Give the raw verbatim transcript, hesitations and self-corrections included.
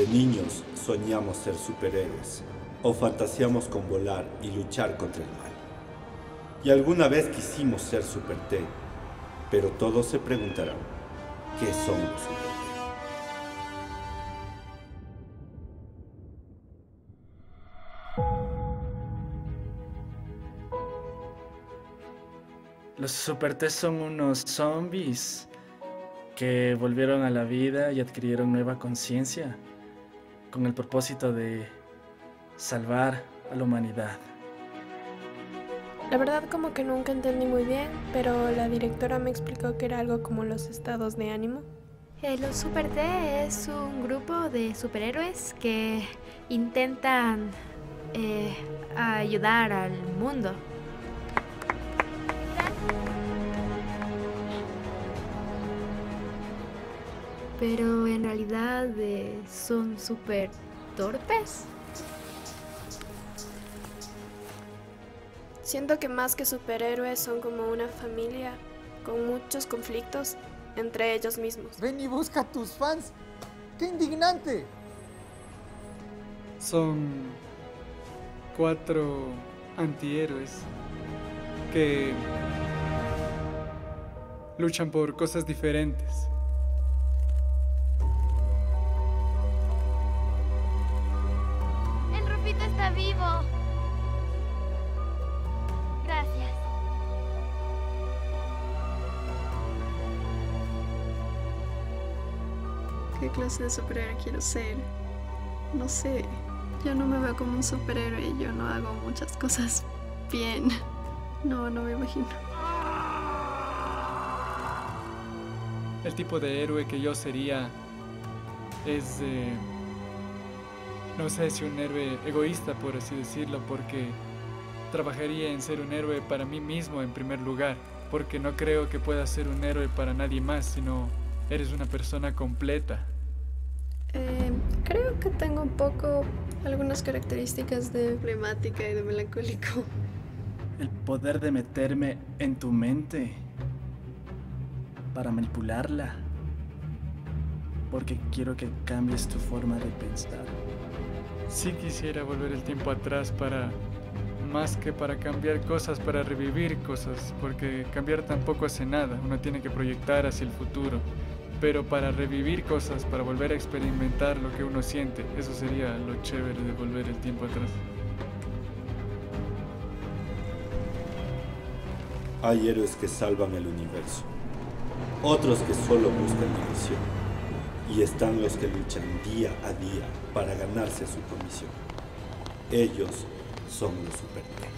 Desde niños soñamos ser superhéroes o fantaseamos con volar y luchar contra el mal. Y alguna vez quisimos ser Super T, pero todos se preguntarán, ¿qué son los Super T? Los Super T son unos zombies que volvieron a la vida y adquirieron nueva conciencia con el propósito de salvar a la humanidad. La verdad como que nunca entendí muy bien, pero la directora me explicó que era algo como los estados de ánimo. Eh, los Super T es un grupo de superhéroes que intentan eh, ayudar al mundo. Pero en realidad eh, son súper torpes. Siento que más que superhéroes son como una familia con muchos conflictos entre ellos mismos. Ven y busca a tus fans. ¡Qué indignante! Son cuatro antihéroes que luchan por cosas diferentes. ¡Está vivo! Gracias. ¿Qué clase de superhéroe quiero ser? No sé. Yo no me veo como un superhéroe. Yo no hago muchas cosas bien. No, no me imagino. El tipo de héroe que yo sería es... Eh... No sé si un héroe egoísta, por así decirlo, porque trabajaría en ser un héroe para mí mismo en primer lugar, porque no creo que pueda ser un héroe para nadie más, sino eres una persona completa. Eh, creo que tengo un poco algunas características de flemática y de melancólico. El poder de meterme en tu mente para manipularla, porque quiero que cambies tu forma de pensar. Sí quisiera volver el tiempo atrás para, más que para cambiar cosas, para revivir cosas, porque cambiar tampoco hace nada, uno tiene que proyectar hacia el futuro, pero para revivir cosas, para volver a experimentar lo que uno siente, eso sería lo chévere de volver el tiempo atrás. Hay héroes que salvan el universo, otros que solo buscan diversión. Y están los que luchan día a día para ganarse su comisión. Ellos son los Super T.